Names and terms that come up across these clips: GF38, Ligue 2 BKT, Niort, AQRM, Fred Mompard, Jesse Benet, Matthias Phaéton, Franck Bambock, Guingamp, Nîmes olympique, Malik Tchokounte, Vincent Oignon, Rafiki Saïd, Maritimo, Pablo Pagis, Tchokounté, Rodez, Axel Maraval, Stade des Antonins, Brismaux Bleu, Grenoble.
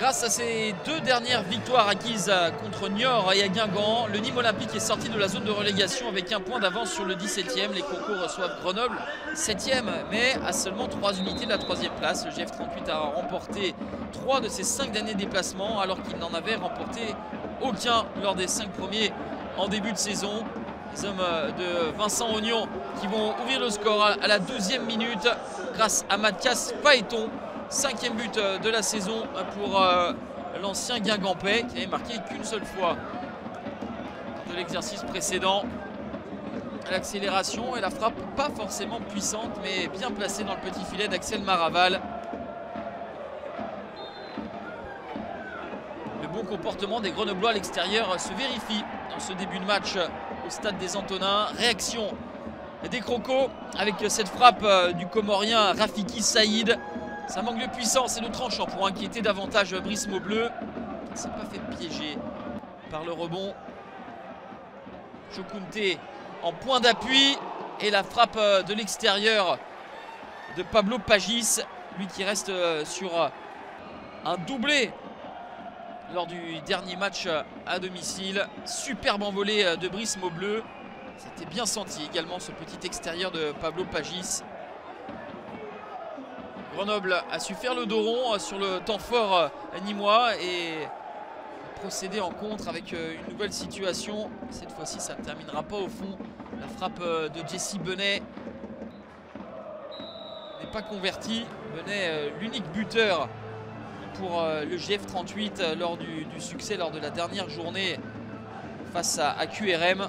Grâce à ses deux dernières victoires acquises contre Niort et à Guingamp, le Nîmes olympique est sorti de la zone de relégation avec un point d'avance sur le 17e. Les concours reçoivent Grenoble 7e, mais à seulement 3 unités de la 3e place. Le GF38 a remporté 3 de ses 5 derniers déplacements alors qu'il n'en avait remporté aucun lors des 5 premiers en début de saison. Les hommes de Vincent Oignon qui vont ouvrir le score à la 2e minute grâce à Matthias Phaéton. 5e but de la saison pour l'ancien Guingampais qui n'avait marqué qu'une seule fois de l'exercice précédent. L'accélération et la frappe pas forcément puissante mais bien placée dans le petit filet d'Axel Maraval. Le bon comportement des Grenoblois à l'extérieur se vérifie dans ce début de match au stade des Antonins. Réaction des Crocos avec cette frappe du Comorien Rafiki Saïd. Ça manque de puissance et de tranchant pour inquiéter davantage Brismaux Bleu. Il ne s'est pas fait piéger par le rebond. Tchokounté en point d'appui et la frappe de l'extérieur de Pablo Pagis. Lui qui reste sur un doublé lors du dernier match à domicile. Superbe envolée de Brismaux Bleu. C'était bien senti également ce petit extérieur de Pablo Pagis. Grenoble a su faire le dos rond sur le temps fort nîmois et procéder en contre avec une nouvelle situation. Cette fois-ci, ça ne terminera pas au fond. La frappe de Jesse Benet n'est pas convertie. Benet, l'unique buteur pour le GF38 lors du succès lors de la dernière journée face à AQRM.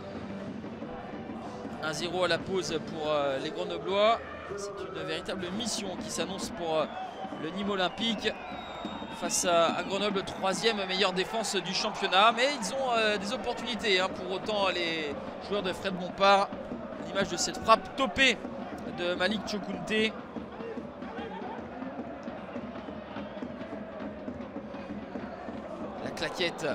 1-0 à la pause pour les Grenoblois. C'est une véritable mission qui s'annonce pour le Nîmes olympique face à Grenoble, 3e meilleure défense du championnat. Mais ils ont des opportunités pour autant les joueurs de Fred Mompard. L'image de cette frappe topée de Malik Tchokounte. La claquette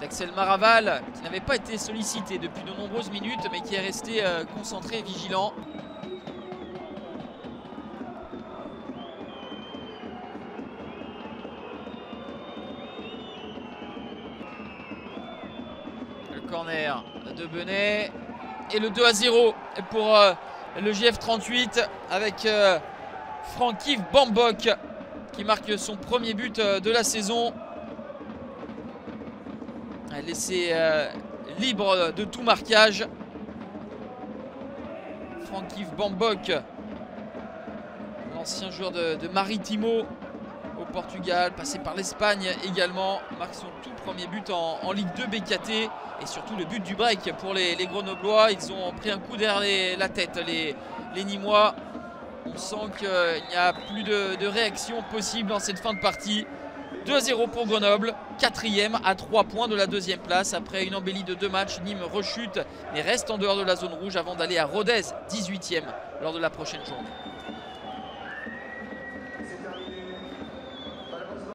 d'Axel Maraval qui n'avait pas été sollicité depuis de nombreuses minutes mais qui est resté concentré et vigilant. Corner de Benet et le 2-0 pour le GF38 avec Franck Bambock qui marque son premier but de la saison. Laissé libre de tout marquage. Franck Bambock, l'ancien joueur de Maritimo au Portugal, passé par l'Espagne également, marque son tout premier but en Ligue 2 BKT et surtout le but du break pour les Grenoblois. Ils ont pris un coup derrière la tête, les Nîmois. On sent qu'il n'y a plus de réaction possible dans cette fin de partie. 2-0 pour Grenoble, 4e à 3 points de la 2e place. Après une embellie de 2 matchs, Nîmes rechute mais reste en dehors de la zone rouge avant d'aller à Rodez, 18e, lors de la prochaine journée.